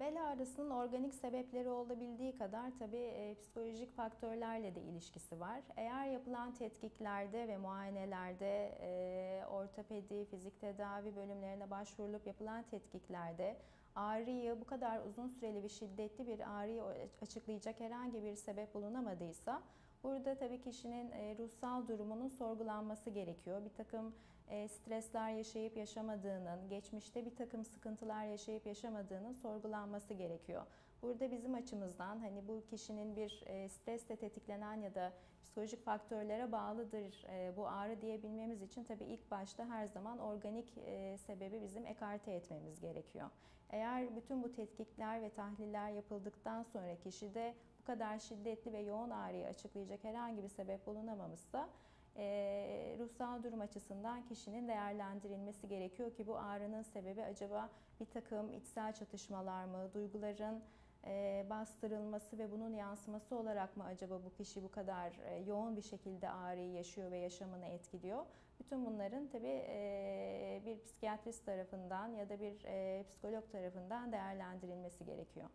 Bel ağrısının organik sebepleri olabildiği kadar tabii psikolojik faktörlerle de ilişkisi var. Eğer yapılan tetkiklerde ve muayenelerde ortopedi, fizik tedavi bölümlerine başvurulup yapılan tetkiklerde ağrıyı bu kadar uzun süreli ve şiddetli bir ağrıyı açıklayacak herhangi bir sebep bulunamadıysa burada tabii kişinin ruhsal durumunun sorgulanması gerekiyor. Bir takım stresler yaşayıp yaşamadığının, geçmişte bir takım sıkıntılar yaşayıp yaşamadığının sorgulanması gerekiyor. Burada bizim açımızdan hani bu kişinin bir stresle tetiklenen ya da psikolojik faktörlere bağlıdır bu ağrı diyebilmemiz için tabii ilk başta her zaman organik sebebi bizim ekarte etmemiz gerekiyor. Eğer bütün bu tetkikler ve tahliller yapıldıktan sonra kişide bu kadar şiddetli ve yoğun ağrıyı açıklayacak herhangi bir sebep bulunamamışsa ruhsal durum açısından kişinin değerlendirilmesi gerekiyor ki bu ağrının sebebi acaba bir takım içsel çatışmalar mı, duyguların bastırılması ve bunun yansıması olarak mı acaba bu kişi bu kadar yoğun bir şekilde ağrıyı yaşıyor ve yaşamını etkiliyor? Bütün bunların tabii bir psikiyatrist tarafından ya da bir psikolog tarafından değerlendirilmesi gerekiyor.